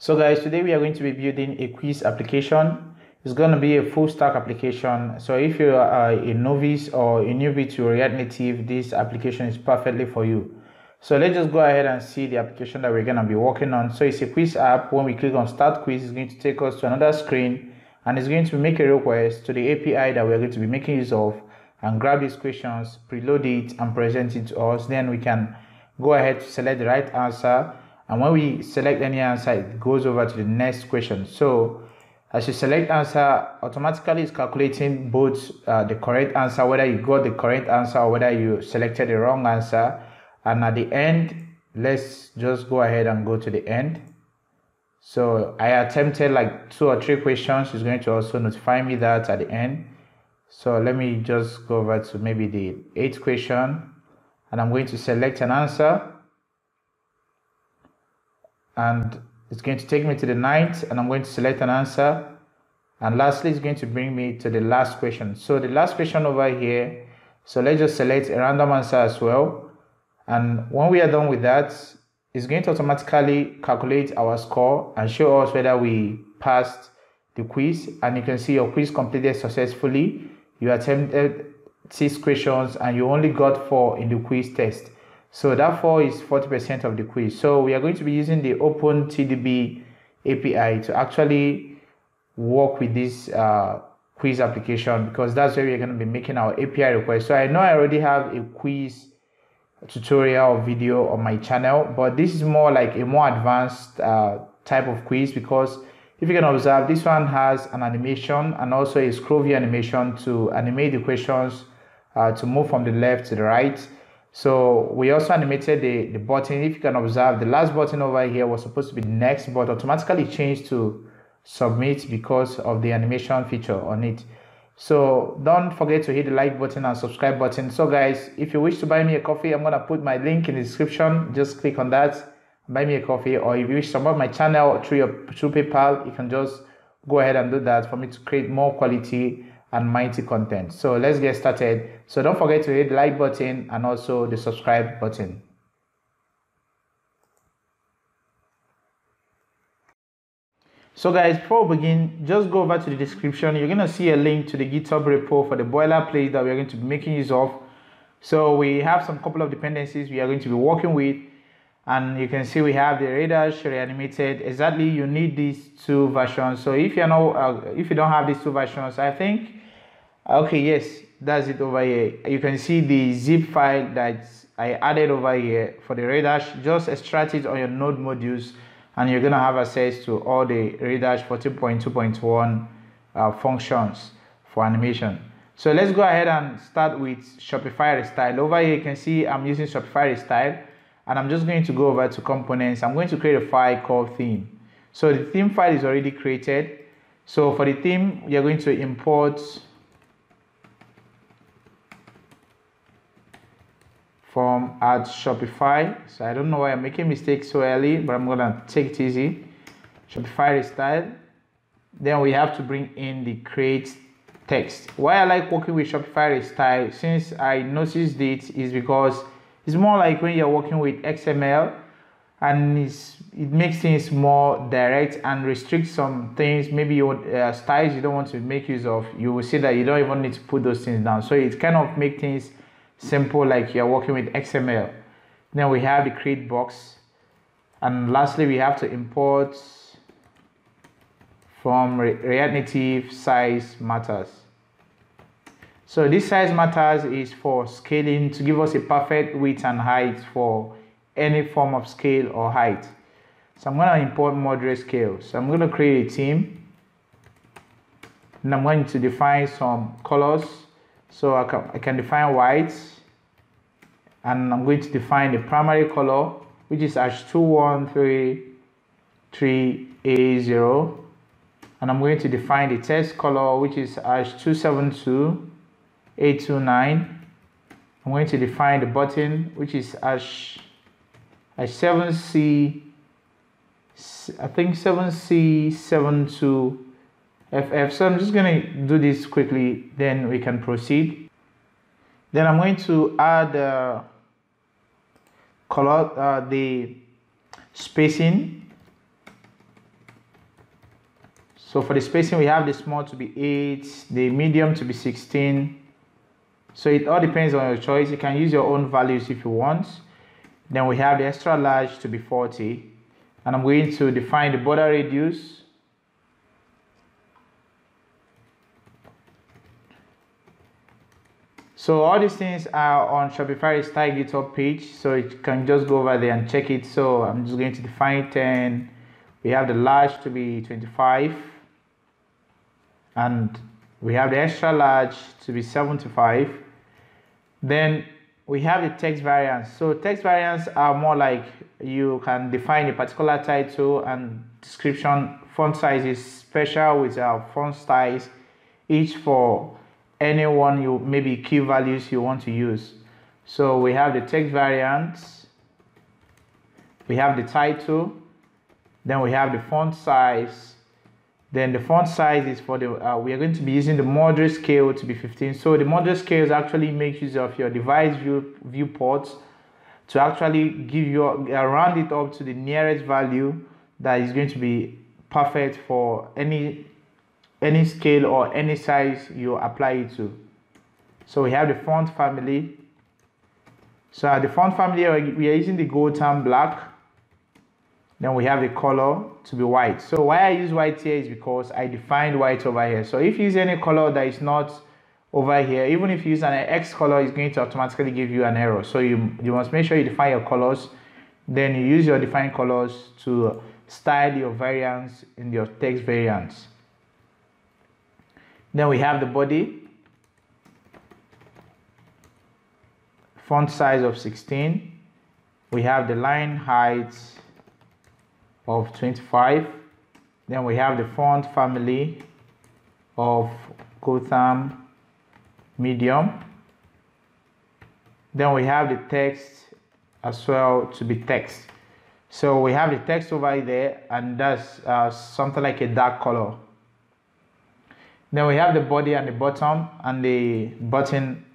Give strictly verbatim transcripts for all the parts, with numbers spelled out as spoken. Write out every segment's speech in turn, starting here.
So guys, today we are going to be building a quiz application. It's going to be a full stack application. So if you are a novice or a newbie to React Native, this application is perfectly for you. So let's just go ahead and see the application that we're going to be working on. So it's a quiz app. When we click on start quiz, it's going to take us to another screen, and it's going to make a request to the A P I that we're going to be making use of, and grab these questions, preload it, and present it to us. Then we can go ahead to select the right answer, and when we select any answer, it goes over to the next question. So as you select answer, automatically it's calculating both uh, the correct answer, whether you got the correct answer or whether you selected the wrong answer. And at the end, let's just go ahead and go to the end. So I attempted like two or three questions. It's going to also notify me that at the end. So let me just go over to maybe the eighth question, and I'm going to select an answer, and it's going to take me to the ninth, and I'm going to select an answer, and lastly it's going to bring me to the last question. So the last question over here, so let's just select a random answer as well, and when we are done with that, it's going to automatically calculate our score and show us whether we passed the quiz. And you can see your quiz completed successfully. You attempted six questions and you only got four in the quiz test. So that four is forty percent of the quiz. So we are going to be using the OpenTDB A P I to actually work with this uh, quiz application, because that's where we're going to be making our A P I request. So I know I already have a quiz tutorial or video on my channel, but this is more like a more advanced uh, type of quiz, because if you can observe, this one has an animation and also a scroll view animation to animate the questions uh, to move from the left to the right. So we also animated the, the button. If you can observe, the last button over here was supposed to be next, but automatically changed to submit because of the animation feature on it. So don't forget to hit the like button and subscribe button. So guys, if you wish to buy me a coffee, I'm going to put my link in the description. Just click on that, buy me a coffee. Or if you wish to support my channel through your through PayPal, you can just go ahead and do that for me to create more quality and mighty content. So let's get started. So don't forget to hit the like button and also the subscribe button. So guys, before we begin, just go over to the description. You're going to see a link to the GitHub repo for the boilerplate that we're going to be making use of. So we have some couple of dependencies we are going to be working with, and you can see we have the Redash reanimated. Exactly, you need these two versions. So if you know, uh, if you don't have these two versions, I think, okay, yes, that's it over here. You can see the zip file that I added over here for the Redash. Just extract it on your node modules, and you're going to have access to all the Redash fourteen point two point one uh, functions for animation. So let's go ahead and start with Shopify Restyle. Over here you can see I'm using Shopify Restyle, and I'm just going to go over to components. I'm going to create a file called theme. So the theme file is already created. So for the theme, you're going to import from at Shopify. So I don't know why I'm making mistakes so early, but I'm gonna take it easy. Shopify Restyle. Then we have to bring in the create text. Why I like working with Shopify Restyle, since I noticed it, is because it's more like when you're working with X M L, and it's, it makes things more direct and restricts some things. Maybe your uh, styles you don't want to make use of, you will see that you don't even need to put those things down. So it kind of makes things simple, like you're working with X M L. Then we have the create box, and lastly we have to import from React Native size matters. So this size matters is for scaling, to give us a perfect width and height for any form of scale or height. So I'm going to import moderate scale. So I'm going to create a theme, and I'm going to define some colors. So I can, I can define white, and I'm going to define the primary color, which is H two one three three A zero, and I'm going to define the test color, which is H two seven two A two nine. I'm going to define the button, which is H seven C, I think seven C seven two. F F. So I'm just going to do this quickly, then we can proceed. Then I'm going to add uh, color, uh, the spacing. So for the spacing, we have the small to be eight, the medium to be sixteen. So it all depends on your choice. You can use your own values if you want. Then we have the extra large to be forty. And I'm going to define the border radius . So all these things are on Shopify Restyle GitHub page, so you can just go over there and check it. So I'm just going to define ten. We have the large to be twenty-five, and we have the extra large to be seventy-five. Then we have the text variants. So text variants are more like you can define a particular title and description. Font size is special with our font styles, each for anyone you maybe key values you want to use. So we have the text variants, we have the title, then we have the font size. Then the font size is for the uh, we are going to be using the moderate scale to be fifteen. So the moderate scales actually make use of your device view viewports to actually give you uh, round it up to the nearest value that is going to be perfect for any any scale or any size you apply it to. So we have the font family. So at the font family, we are using the Gotham black. Then we have the color to be white. So why I use white here is because I defined white over here. So if you use any color that is not over here, even if you use an X color, it's going to automatically give you an error. So you, you must make sure you define your colors. Then you use your defined colors to style your variants in your text variants. Then we have the body, font size of sixteen. We have the line height of twenty-five. Then we have the font family of Gotham medium. Then we have the text as well to be text. So we have the text over there, and that's uh, something like a dark color. Then we have the body and the bottom and the button.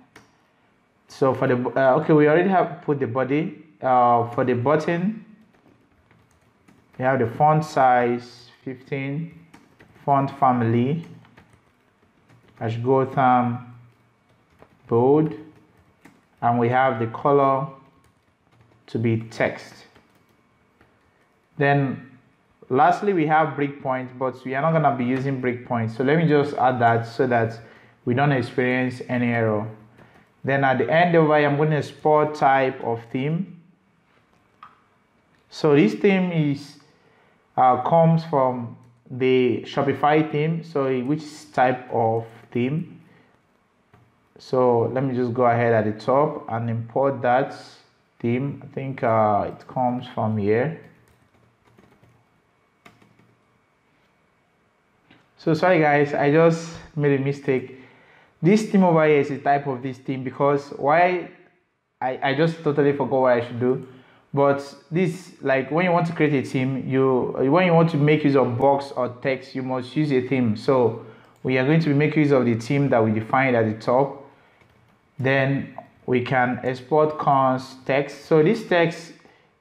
So for the uh, okay, we already have put the body. Uh, for the button, we have the font size fifteen, font family as Gotham bold, and we have the color to be text. Then lastly, we have breakpoints, but we are not going to be using breakpoints. So let me just add that so that we don't experience any error. Then at the end over here, I'm going to export type of theme. So this theme is uh, comes from the Shopify theme, so which is type of theme. So let me just go ahead at the top and import that theme. I think uh, it comes from here. So sorry guys, I just made a mistake. This theme over here is a type of this theme because why I, I just totally forgot what I should do. But this, like when you want to create a theme, you when you want to make use of box or text, you must use a theme. So we are going to make use of the theme that we defined at the top. Then we can export const text. So this text,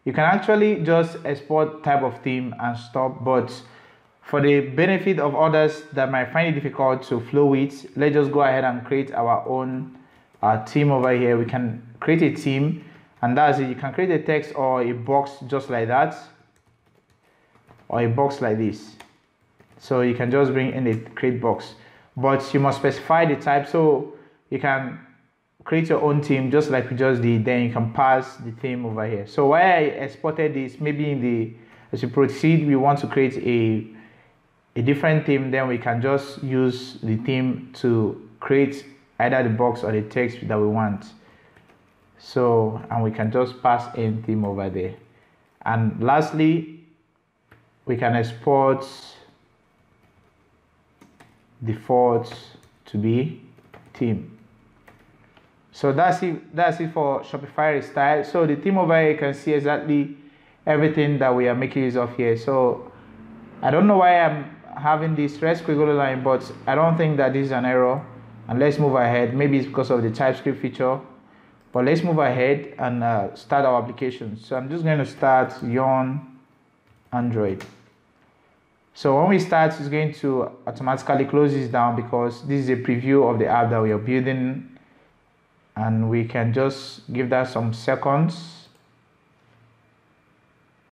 you can actually just export type of theme and stop, but for the benefit of others that might find it difficult to flow with, let's just go ahead and create our own uh, theme over here. We can create a theme, and that's it. You can create a text or a box just like that, or a box like this. So you can just bring in the create box, but you must specify the type. So you can create your own theme just like we just did. Then you can pass the theme over here. So why I exported this, maybe in the as you proceed, we want to create a a different theme, then we can just use the theme to create either the box or the text that we want. So, and we can just pass in theme over there. And lastly, we can export default to be theme. So that's it, that's it for Shopify Restyle. So the theme over here, you can see exactly everything that we are making use of here. So I don't know why I'm having this REST squiggly line, but I don't think that this is an error. And let's move ahead. Maybe it's because of the TypeScript feature, but let's move ahead and uh, start our application. So I'm just going to start Yarn Android. So when we start, it's going to automatically close this down because this is a preview of the app that we are building, and we can just give that some seconds.